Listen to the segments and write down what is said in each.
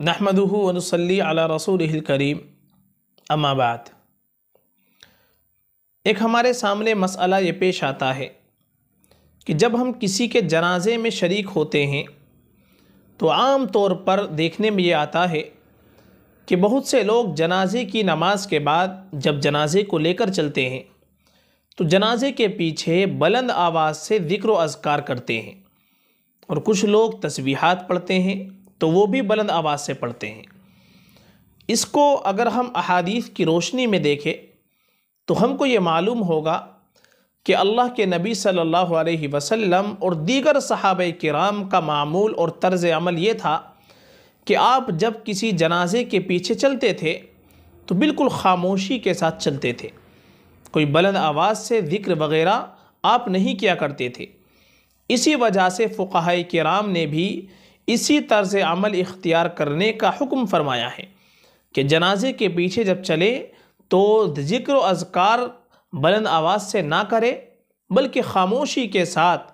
नहमदुहु व नुसल्ली अला रसूलिहिल करीम। अम्मा बाद, एक हमारे सामने मसला ये पेश आता है कि जब हम किसी के जनाजे में शरीक होते हैं तो आम तौर पर देखने में ये आता है कि बहुत से लोग जनाजे की नमाज के बाद जब जनाजे को लेकर चलते हैं तो जनाजे के पीछे बुलंद आवाज़ से ज़िक्र व अज़कार करते हैं, और कुछ लोग तस्बीहात पढ़ते हैं तो वो भी बुलंद आवाज़ से पढ़ते हैं। इसको अगर हम अहादीस की रोशनी में देखें तो हमको ये मालूम होगा कि अल्लाह के नबी सल्लल्लाहु अलैहि वसल्लम और दीगर सहाबा किराम का मामूल और तर्ज़ अमल ये था कि आप जब किसी जनाजे के पीछे चलते थे तो बिल्कुल खामोशी के साथ चलते थे, कोई बुलंद आवाज़ से ज़िक्र वग़ैरह आप नहीं किया करते थे। इसी वजह से फ़ुक़हाए किराम ने भी इसी तर्ज़ अमल इख्तियार करने का हुक्म फ़रमाया है कि जनाजे के पीछे जब चले तो ज़िक्र अज़कार बुलंद आवाज़ से ना करें, बल्कि खामोशी के साथ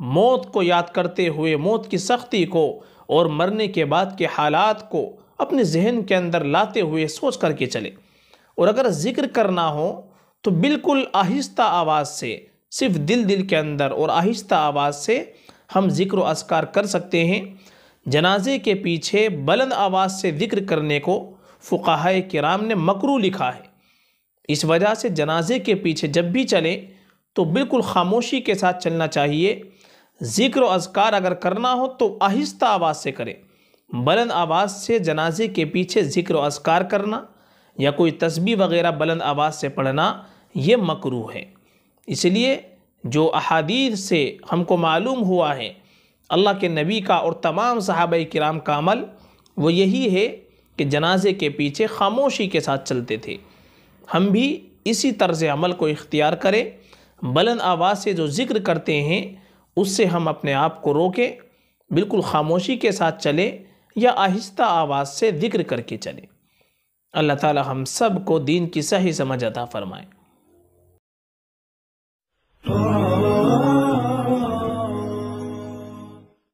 मौत को याद करते हुए मौत की सख्ती को और मरने के बाद के हालात को अपने जहन के अंदर लाते हुए सोच करके चले। और अगर ज़िक्र करना हो तो बिल्कुल आहिस्ता आवाज़ से, सिर्फ दिल के अंदर और आहिस्ता आवाज़ से हम ज़िक्र व अज़कार कर सकते हैं। जनाजे के पीछे बुलंद आवाज़ से ज़िक्र करने को फ़ुक़हाए किराम ने मकरूह लिखा है। इस वजह से जनाजे के पीछे जब भी चलें तो बिल्कुल खामोशी के साथ चलना चाहिए। ज़िक्र व अज़कार अगर करना हो तो आहिस्ता आवाज़ से करें। बुलंद आवाज़ से जनाजे के पीछे ज़िक्र व अज़कार करना या कोई तस्बीह वग़ैरह बुलंद आवाज़ से पढ़ना ये मकरूह है। इसलिए जो अहादीथ से हमको मालूम हुआ है अल्लाह के नबी का और तमाम सहाबाए किराम का अमल वो यही है कि जनाजे के पीछे खामोशी के साथ चलते थे। हम भी इसी तर्ज़ अमल को इख्तियार करें। बुलंद आवाज़ से जो ज़िक्र करते हैं उससे हम अपने आप को रोकें, बिल्कुल खामोशी के साथ चलें या आहिस्ता आवाज़ से ज़िक्र करके चलें। अल्लाह ताला हम सब को दीन की सही समझ अता फ़रमाए।